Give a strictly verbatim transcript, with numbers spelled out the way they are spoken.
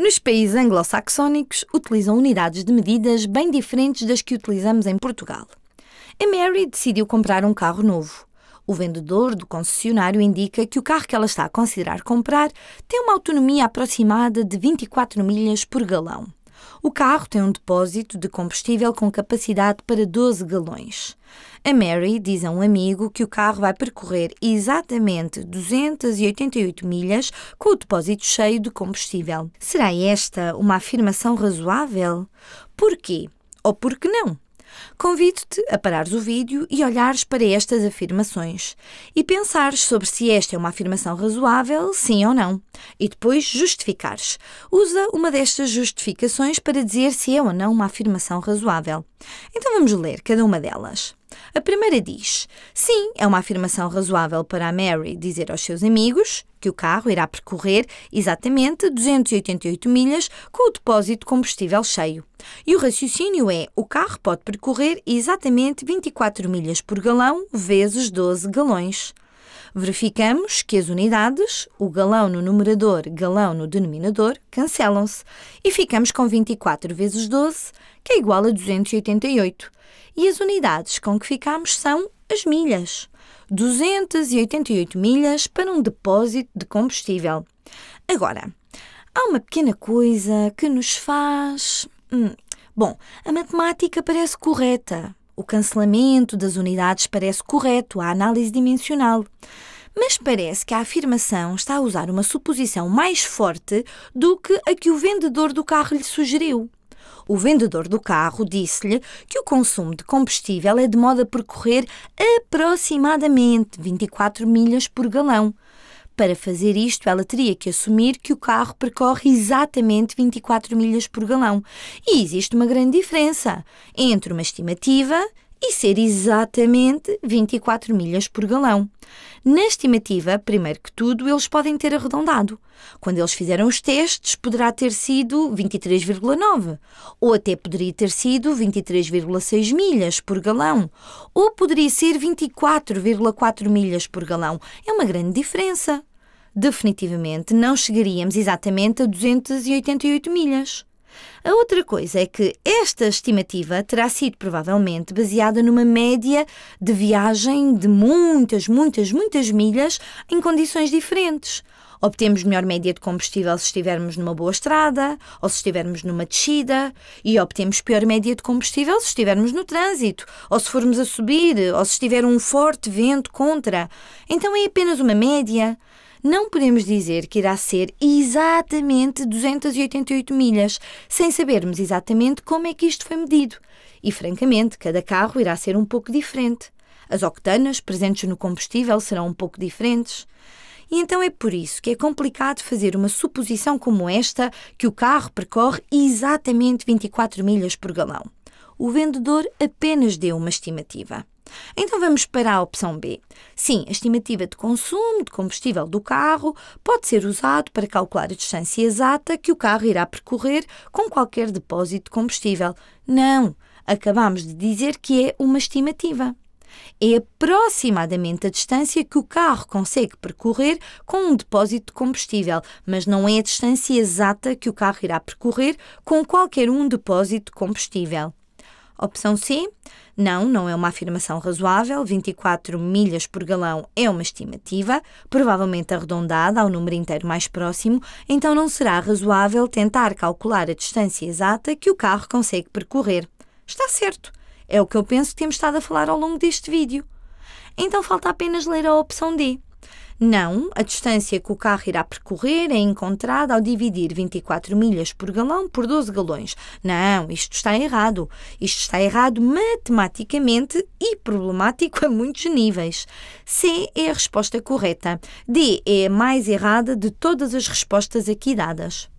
Nos países anglo-saxónicos, utilizam unidades de medidas bem diferentes das que utilizamos em Portugal. A Mary decidiu comprar um carro novo. O vendedor do concessionário indica que o carro que ela está a considerar comprar tem uma autonomia aproximada de vinte e quatro milhas por galão. O carro tem um depósito de combustível com capacidade para doze galões. A Mary diz a um amigo que o carro vai percorrer exatamente duzentas e oitenta e oito milhas com o depósito cheio de combustível. Será esta uma afirmação razoável? Porquê? Ou por que não? Convido-te a parares o vídeo e olhares para estas afirmações e pensares sobre se esta é uma afirmação razoável, sim ou não, e depois justificares. Usa uma destas justificações para dizer se é ou não uma afirmação razoável. Então vamos ler cada uma delas. A primeira diz: sim, é uma afirmação razoável para a Mary dizer aos seus amigos que o carro irá percorrer exatamente duzentas e oitenta e oito milhas com o depósito de combustível cheio. E o raciocínio é: o carro pode percorrer exatamente vinte e quatro milhas por galão vezes doze galões. Verificamos que as unidades, o galão no numerador, galão no denominador, cancelam-se e ficamos com vinte e quatro vezes doze, que é igual a duzentas e oitenta e oito. E as unidades com que ficamos são as milhas. duzentas e oitenta e oito milhas para um depósito de combustível. Agora, há uma pequena coisa que nos faz... Hum. Bom, a matemática parece correta. O cancelamento das unidades parece correto, a análise dimensional. Mas parece que a afirmação está a usar uma suposição mais forte do que a que o vendedor do carro lhe sugeriu. O vendedor do carro disse-lhe que o consumo de combustível é de modo a percorrer aproximadamente vinte e quatro milhas por galão. Para fazer isto, ela teria que assumir que o carro percorre exatamente vinte e quatro milhas por galão. E existe uma grande diferença entre uma estimativa e ser exatamente vinte e quatro milhas por galão. Na estimativa, primeiro que tudo, eles podem ter arredondado. Quando eles fizeram os testes, poderá ter sido vinte e três vírgula nove, ou até poderia ter sido vinte e três vírgula seis milhas por galão, ou poderia ser vinte e quatro vírgula quatro milhas por galão. É uma grande diferença. Definitivamente não chegaríamos exatamente a duzentas e oitenta e oito milhas. A outra coisa é que esta estimativa terá sido provavelmente baseada numa média de viagem de muitas, muitas, muitas milhas em condições diferentes. Obtemos melhor média de combustível se estivermos numa boa estrada ou se estivermos numa descida, e obtemos pior média de combustível se estivermos no trânsito, ou se formos a subir, ou se estiver um forte vento contra. Então é apenas uma média. Não podemos dizer que irá ser exatamente duzentas e oitenta e oito milhas, sem sabermos exatamente como é que isto foi medido. E, francamente, cada carro irá ser um pouco diferente. As octanas presentes no combustível serão um pouco diferentes. E então é por isso que é complicado fazer uma suposição como esta, que o carro percorre exatamente vinte e quatro milhas por galão. O vendedor apenas deu uma estimativa. Então vamos para a opção B. Sim, a estimativa de consumo de combustível do carro pode ser usada para calcular a distância exata que o carro irá percorrer com qualquer depósito de combustível. Não, acabamos de dizer que é uma estimativa. É aproximadamente a distância que o carro consegue percorrer com um depósito de combustível, mas não é a distância exata que o carro irá percorrer com qualquer um depósito de combustível. Opção C, não, não é uma afirmação razoável, vinte e quatro milhas por galão é uma estimativa, provavelmente arredondada ao número inteiro mais próximo, então não será razoável tentar calcular a distância exata que o carro consegue percorrer. Está certo, é o que eu penso que temos estado a falar ao longo deste vídeo. Então falta apenas ler a opção D. Não, a distância que o carro irá percorrer é encontrada ao dividir vinte e quatro milhas por galão por doze galões. Não, isto está errado. Isto está errado matematicamente e problemático a muitos níveis. C é a resposta correta. D é a mais errada de todas as respostas aqui dadas.